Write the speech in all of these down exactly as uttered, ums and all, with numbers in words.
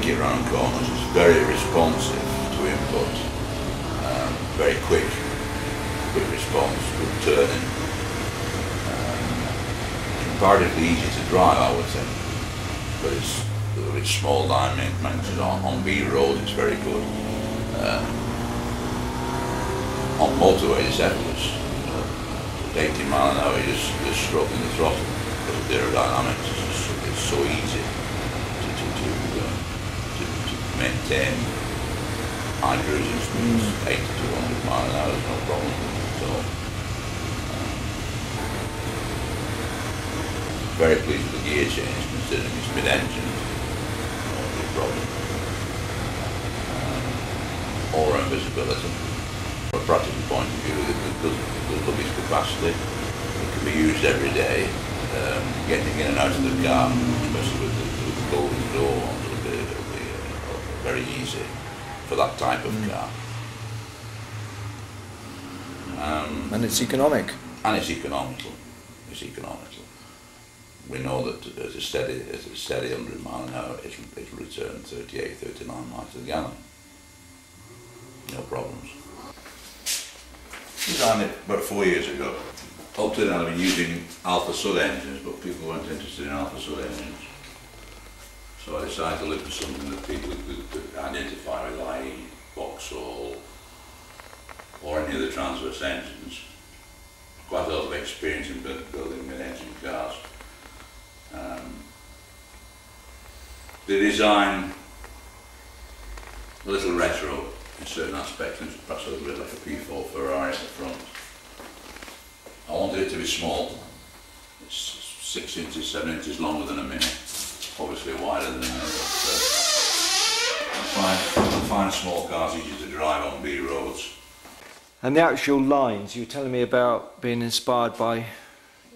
thinking around corners. It's very responsive to input, um, very quick, quick response, good turning. Um, comparatively easy to drive, I would think, but it's a little bit small line maintenance. On, on B road it's very good. Um, on motorway it's effortless. Uh, eighty mile an hour, you're just, just stroking the throttle because of the aerodynamics. It's, just, it's so easy maintain high cruising speeds, eighty to one hundred miles an hour is no problem. So, um, very pleased with the gear change considering it's mid-engine, no big problem. Um, aura and visibility, from a practical point of view, there's lovely capacity. It can be used every day, um, getting in and out of the car, especially with the, with the golden door on. Very easy for that type of mm. car. Um, and it's economic. And it's economical. It's economical. We know that at a steady, at a steady one hundred mile an hour, it it'll return thirty-eight, thirty-nine miles to the gallon. No problems. Designed it about four years ago. Up to now, I've been using Alpha Sud engines, but people weren't interested in Alpha Sud engines. So I decided to look for something that people could, could identify with, that is Boxall or any other transverse engines. Quite a lot of experience in building mid-engine cars. Um, the design, a little retro in certain aspects, and perhaps a little bit like a P four Ferrari at the front. I wanted it to be small. It's six inches, seven inches longer than a Mini. Obviously wider than another, but I find, find small cars easy to drive on B roads. And the actual lines, you were telling me about being inspired by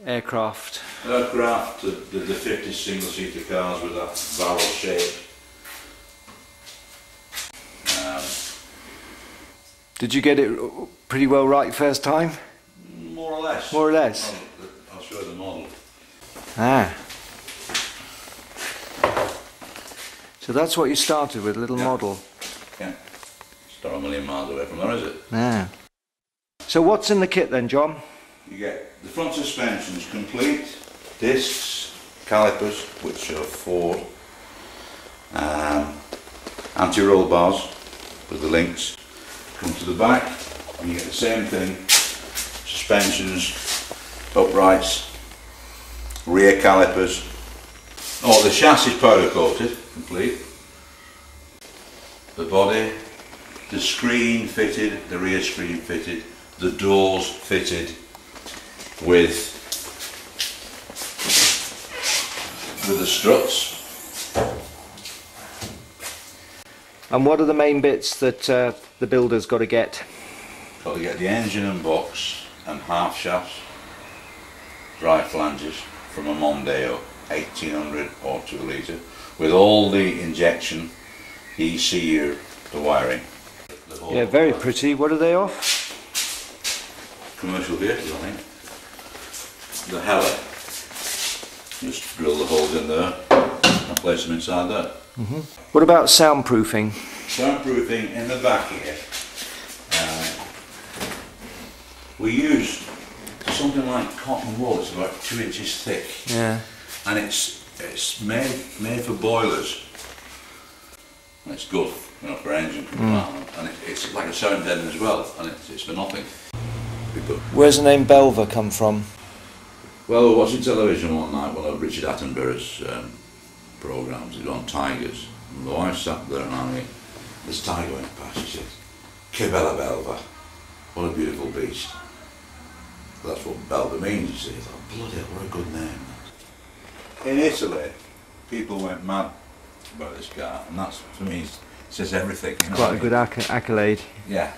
aircraft. Aircraft, the, the, the fifties single-seater cars with that barrel shape. Um, Did you get it pretty well right first time? More or less. More or less? I'll, I'll show you the model. Ah. So that's what you started with, a little yeah. model. Yeah. It's not a million miles away from there, is it? Yeah. So what's in the kit then, John? You get the front suspensions complete, discs, calipers, which are Ford, um, anti-roll bars with the links. Come to the back and you get the same thing, suspensions, uprights, rear calipers. Oh, the chassis is powder coated, complete. The body, the screen fitted, the rear screen fitted, the doors fitted with with the struts. And what are the main bits that uh, the builder's got to get? Got to get the engine and box and half shafts, drive flanges from a Mondeo. eighteen hundred or two litre, with all the injection, the E C U, the wiring. The yeah, very wiring. Pretty. What are they off? Commercial vehicles, I think. The Heller. Just drill the holes in there and place them inside there. Mm-hmm. What about soundproofing? Soundproofing in the back here. Uh, we used something like cotton wool. It's about two inches thick. Yeah. And it's it's made made for boilers. And it's good, you know, for engine compartment. Mm. And it, it's like a sound deaden as well, and it, it's for nothing. Where's the name Belva come from? Well, I was watching television one night, one of Richard Attenborough's um, programmes. It was on tigers. And the wife sat there, and I mean, this tiger went past. She said, "Que bella Belva! What a beautiful beast." Well, that's what Belva means. You see, I thought, bloody hell, what a good name. In Italy, people went mad about this car, and that's, for me, says everything. You know? Quite a good acc accolade. Yeah.